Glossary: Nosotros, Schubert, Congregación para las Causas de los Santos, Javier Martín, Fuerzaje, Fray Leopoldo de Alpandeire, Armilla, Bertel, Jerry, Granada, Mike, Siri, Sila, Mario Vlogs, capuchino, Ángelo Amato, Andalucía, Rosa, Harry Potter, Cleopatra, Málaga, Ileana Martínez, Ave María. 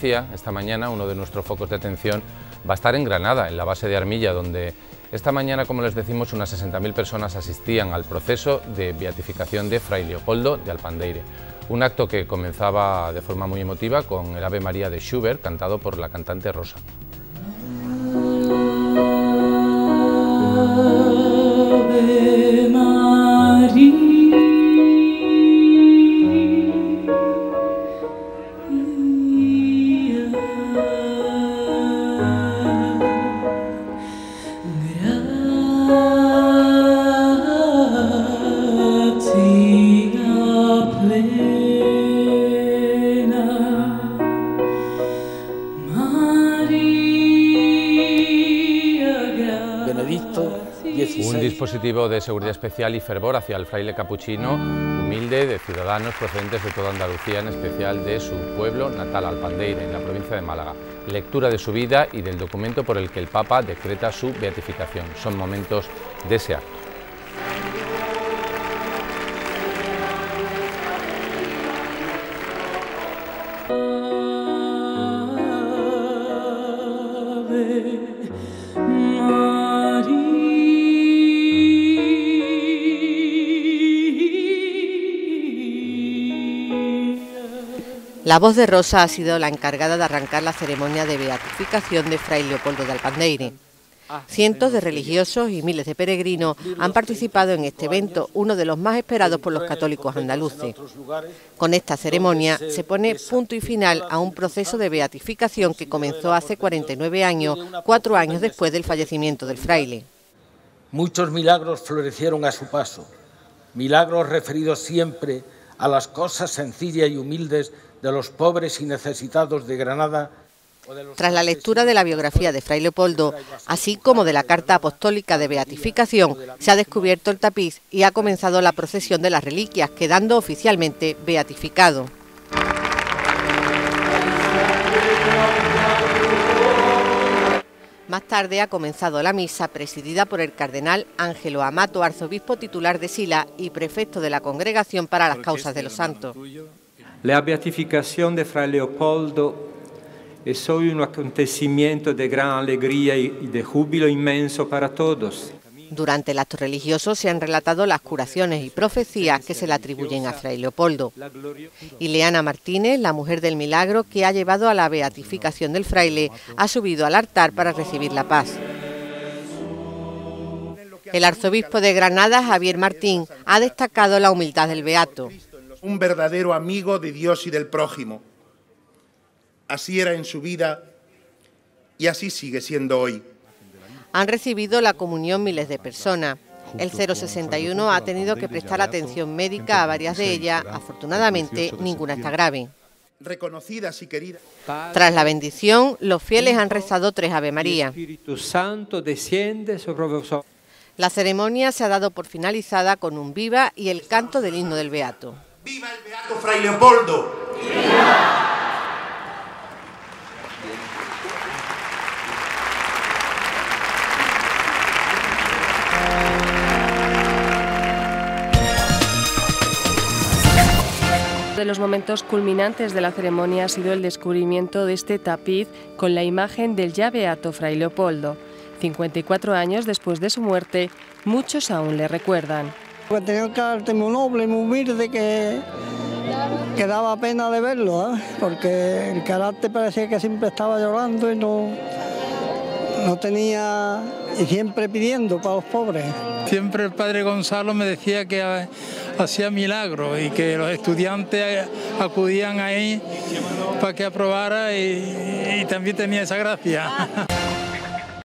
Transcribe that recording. Andalucía, esta mañana uno de nuestros focos de atención va a estar en Granada, en la base de Armilla, donde esta mañana, como les decimos, unas 60.000 personas asistían al proceso de beatificación de Fray Leopoldo de Alpandeire. Un acto que comenzaba de forma muy emotiva con el Ave María de Schubert, cantado por la cantante Rosa. Ave María. Un dispositivo de seguridad especial y fervor hacia el fraile capuchino, humilde, de ciudadanos procedentes de toda Andalucía, en especial de su pueblo natal, Alpandeire, en la provincia de Málaga. Lectura de su vida y del documento por el que el Papa decreta su beatificación. Son momentos de ese acto. La voz de Rosa ha sido la encargada de arrancar la ceremonia de beatificación de Fray Leopoldo de Alpandeire. Cientos de religiosos y miles de peregrinos han participado en este evento, uno de los más esperados por los católicos andaluces. Con esta ceremonia se pone punto y final a un proceso de beatificación que comenzó hace 49 años, 4 años después del fallecimiento del fraile. Muchos milagros florecieron a su paso, milagros referidos siempre a las cosas sencillas y humildes de los pobres y necesitados de Granada. Tras la lectura de la biografía de Fray Leopoldo, así como de la carta apostólica de beatificación, se ha descubierto el tapiz y ha comenzado la procesión de las reliquias, quedando oficialmente beatificado. Más tarde ha comenzado la misa, presidida por el cardenal Ángelo Amato, arzobispo titular de Sila y prefecto de la Congregación para las Causas de los Santos. La beatificación de Fray Leopoldo es hoy un acontecimiento de gran alegría y de júbilo inmenso para todos. Durante el acto religioso se han relatado las curaciones y profecías que se le atribuyen a Fray Leopoldo. Ileana Martínez, la mujer del milagro que ha llevado a la beatificación del fraile, ha subido al altar para recibir la paz. El arzobispo de Granada, Javier Martín, ha destacado la humildad del beato. Un verdadero amigo de Dios y del prójimo. Así era en su vida y así sigue siendo hoy. Han recibido la comunión miles de personas. El 061 ha tenido que prestar atención médica a varias de ellas. Afortunadamente, ninguna está grave. Reconocidas y queridas. Tras la bendición, los fieles han rezado 3 Ave María. La ceremonia se ha dado por finalizada con un viva y el canto del himno del beato. ¡Viva el beato Fray Leopoldo! ¡Viva! De los momentos culminantes de la ceremonia ha sido el descubrimiento de este tapiz con la imagen del ya beato Fray Leopoldo. 54 años después de su muerte, muchos aún le recuerdan. Tenía un carácter muy noble, muy humilde, que daba pena de verlo, porque el carácter parecía que siempre estaba llorando y no tenía, y siempre pidiendo para los pobres. Siempre el padre Gonzalo me decía que hacía milagros y que los estudiantes acudían ahí para que aprobara y también tenía esa gracia.